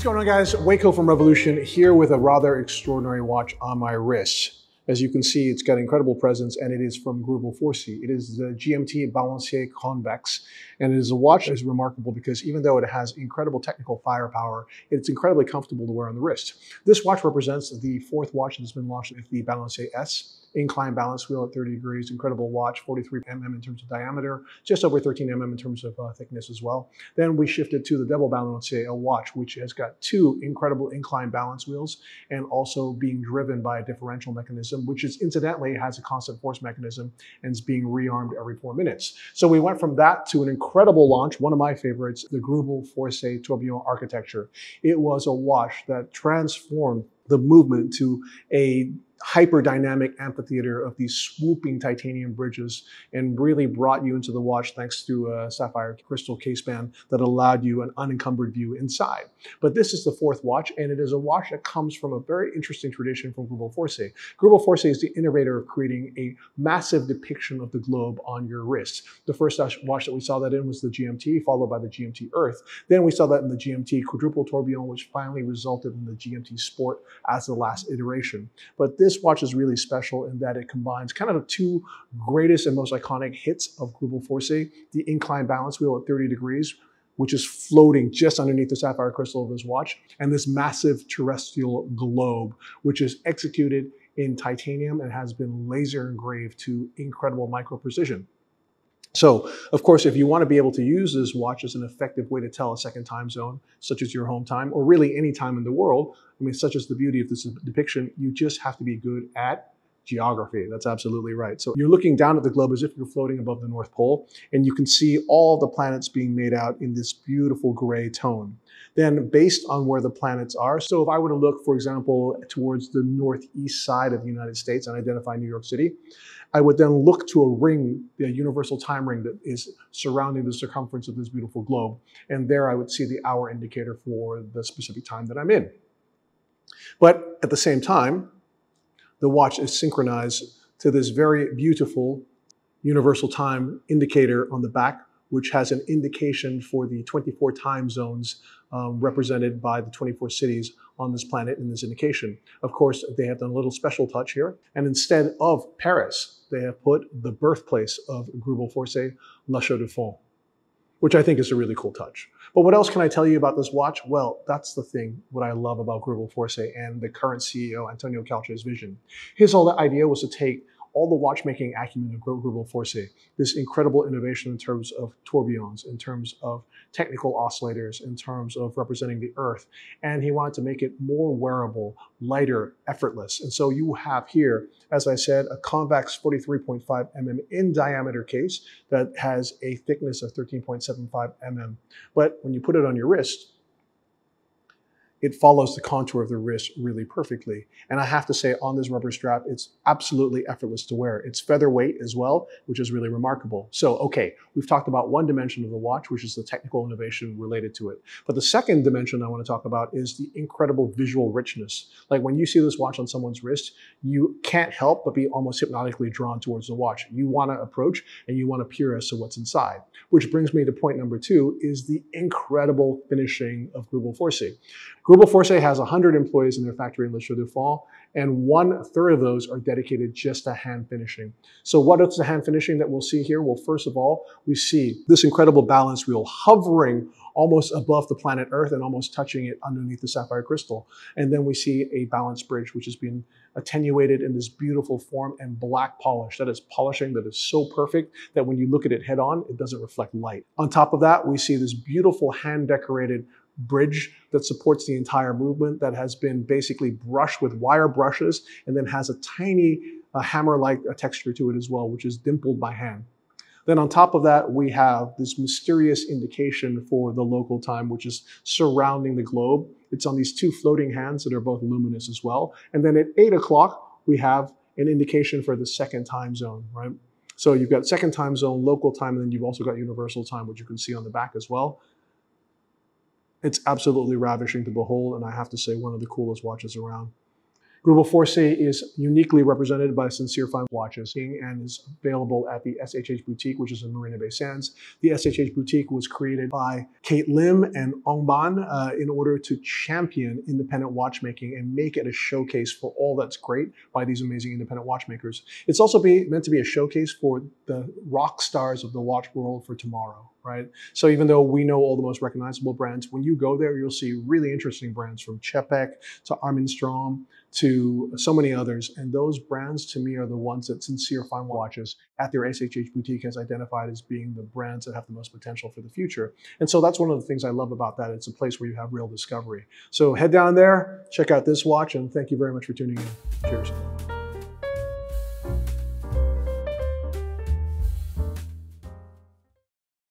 What's going on, guys? Waco from Revolution here with a rather extraordinary watch on my wrist. As you can see, it's got incredible presence, and it is from Greubel Forsey. It is the GMT Balancier Convex, and it is a watch that is remarkable because even though it has incredible technical firepower, it's incredibly comfortable to wear on the wrist. This watch represents the fourth watch that's been launched with the Balancier S. Incline balance wheel at 30 degrees, incredible watch, 43 mm in terms of diameter, just over 13 mm in terms of thickness as well. Then we shifted to the double Balancier, a watch which has got two incredible incline balance wheels and also being driven by a differential mechanism, which is incidentally has a constant force mechanism and is being rearmed every 4 minutes. So we went from that to an incredible launch, one of my favorites, the Greubel Forsey Tourbillon architecture. It was a watch that transformed the movement to a hyper-dynamic amphitheater of these swooping titanium bridges and really brought you into the watch thanks to a sapphire crystal caseband that allowed you an unencumbered view inside. But this is the fourth watch, and it is a watch that comes from a very interesting tradition from Greubel Forsey. Greubel Forsey is the innovator of creating a massive depiction of the globe on your wrist. The first watch that we saw that in was the GMT, followed by the GMT Earth. Then we saw that in the GMT Quadruple Tourbillon, which finally resulted in the GMT Sport as the last iteration. But this watch is really special in that it combines kind of the two greatest and most iconic hits of Greubel Forsey, the incline balance wheel at 30 degrees, which is floating just underneath the sapphire crystal of this watch, and this massive terrestrial globe, which is executed in titanium and has been laser engraved to incredible micro precision. So, of course, if you want to be able to use this watch as an effective way to tell a second time zone, such as your home time, or really any time in the world, I mean, such as the beauty of this depiction, you just have to be good at geography. That's absolutely right. So you're looking down at the globe as if you're floating above the North Pole, and you can see all the planets being made out in this beautiful gray tone. Then based on where the planets are, so if I were to look, for example, towards the northeast side of the United States and identify New York City, I would then look to a ring, the universal time ring that is surrounding the circumference of this beautiful globe. And there I would see the hour indicator for the specific time that I'm in. But at the same time, the watch is synchronized to this very beautiful universal time indicator on the back, which has an indication for the 24 time zones represented by the 24 cities on this planet in this indication. Of course, they have done a little special touch here. And instead of Paris, they have put the birthplace of Greubel Forsey, La Chaux-de-Fonds, which I think is a really cool touch. But what else can I tell you about this watch? Well, that's the thing, what I love about Greubel Forsey and the current CEO, Antonio Calce's vision. His whole idea was to take all the watchmaking acumen of Greubel Forsey, this incredible innovation in terms of tourbillons, in terms of technical oscillators, in terms of representing the earth. And he wanted to make it more wearable, lighter, effortless. And so you have here, as I said, a convex 43.5 mm in diameter case that has a thickness of 13.75 mm. But when you put it on your wrist, it follows the contour of the wrist really perfectly. And I have to say, on this rubber strap, it's absolutely effortless to wear. It's featherweight as well, which is really remarkable. So, okay, we've talked about one dimension of the watch, which is the technical innovation related to it. But the second dimension I want to talk about is the incredible visual richness. Like when you see this watch on someone's wrist, you can't help but be almost hypnotically drawn towards the watch. You want to approach and you want to peer as to what's inside. Which brings me to point number two, is the incredible finishing of Greubel Forsey. Greubel Forsey has 100 employees in their factory in La Chaux-de-Fonds, and 1/3 of those are dedicated just to hand finishing. So what is the hand finishing that we'll see here? Well, first of all, we see this incredible balance wheel hovering almost above the planet Earth and almost touching it underneath the sapphire crystal. And then we see a balance bridge, which has been attenuated in this beautiful form and black polish. That is polishing that is so perfect that when you look at it head on, it doesn't reflect light. On top of that, we see this beautiful hand decorated bridge that supports the entire movement that has been basically brushed with wire brushes and then has a tiny hammer-like texture to it as well, which is dimpled by hand. Then on top of that, we have this mysterious indication for the local time, which is surrounding the globe. It's on these two floating hands that are both luminous as well. And then at 8 o'clock, we have an indication for the second time zone, right? So you've got second time zone, local time, and then you've also got universal time, which you can see on the back as well. It's absolutely ravishing to behold, and I have to say, one of the coolest watches around. Greubel Forsey is uniquely represented by sincere fine watches and is available at the SHH Boutique, which is in Marina Bay Sands. The SHH Boutique was created by Kate Lim and Ong Ban in order to champion independent watchmaking and make it a showcase for all that's great by these amazing independent watchmakers. It's also meant to be a showcase for the rock stars of the watch world for tomorrow, right? So even though we know all the most recognizable brands, when you go there, you'll see really interesting brands from Chepek to Armin Strom to so many others. And those brands to me are the ones that Sincere Fine Watches at their SHH Boutique has identified as being the brands that have the most potential for the future. And so that's one of the things I love about that. It's a place where you have real discovery. So head down there, check out this watch, and thank you very much for tuning in. Cheers.